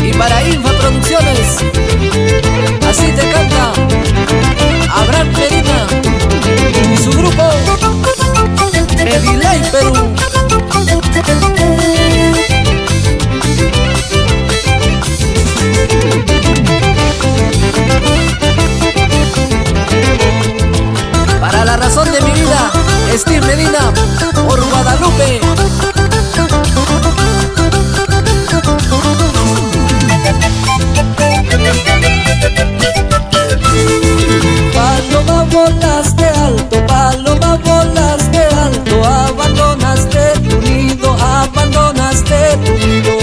Y para Infa Producciones, así te canta Abraham Perina y su grupo MediLey Perú. Para la razón de mi vida, Estefanía Leiva por Guadalupe. Paloma volaste alto, paloma volaste alto, abandonaste tu nido, abandonaste tu nido,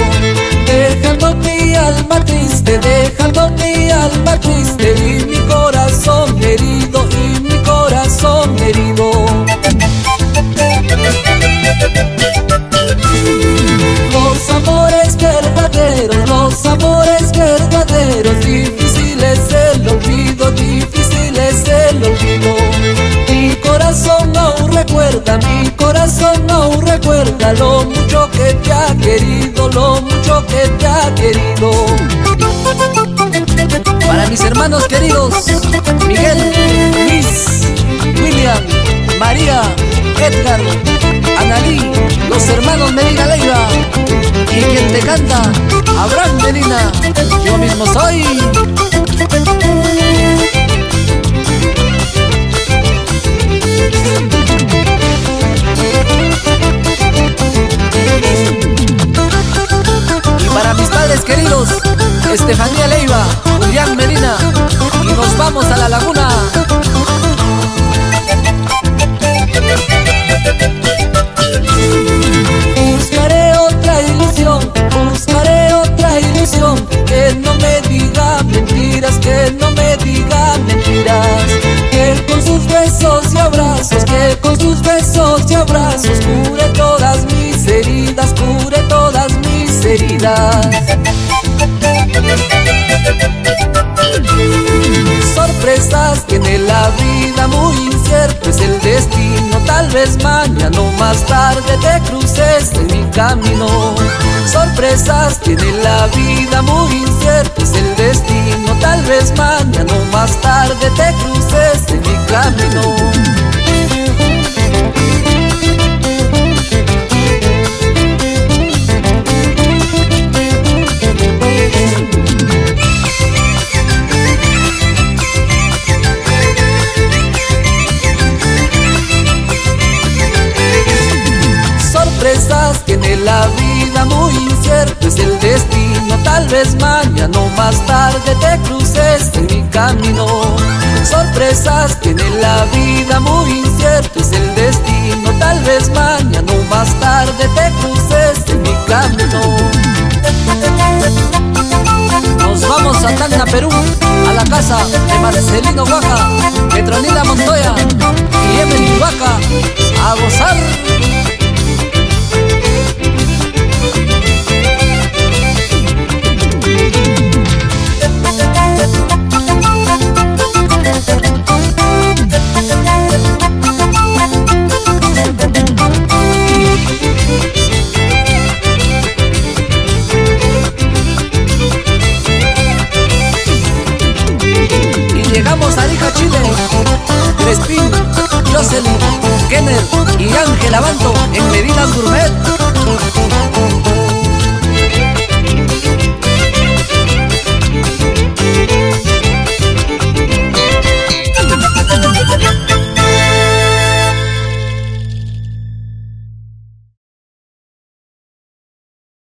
dejando mi alma triste, dejando mi alma triste y mi corazón herido, y mi corazón herido. Los amores verdaderos, los amores verdaderos, difíciles el olvido, difíciles el olvido. Mi corazón aún recuerda, mi corazón aún recuerda lo mucho que te ha querido, lo mucho que te ha querido. Para mis hermanos queridos, Miguel, Luis, William, María, Edgar, Analí, los hermanos Medina Leiva, y quien te canta, Abraham Medina, yo mismo soy. Y para mis padres queridos, Estefanía Leiva, Julián Medina, y nos vamos a la laguna. Buscaré otra ilusión que no me diga mentiras, que no me diga mentiras, que con sus besos y abrazos, que con sus besos y abrazos cure todas mis heridas, cure todas mis heridas. Sorpresas tiene la vida, muy incierto es el destino. Tal vez mañana o más tarde te cruces en mi camino. Sorpresas tiene la vida, muy incierto es el destino. Tal vez mañana o más tarde te cruces en mi camino. Tiene la vida, muy incierto es el destino. Tal vez mañana o más tarde te cruces en mi camino. Sorpresas tiene la vida, muy incierto es el destino. Tal vez mañana o más tarde te cruces en mi camino. Nos vamos a Tacna, Perú, a la casa de Marcelino Guaja, Petronila Montoya y Emily Vaca, a gozar. Llegamos a Arica, Chile, Crespín, Jocelyn, Kenner y Ángel Avanto en Medinas Gourmet.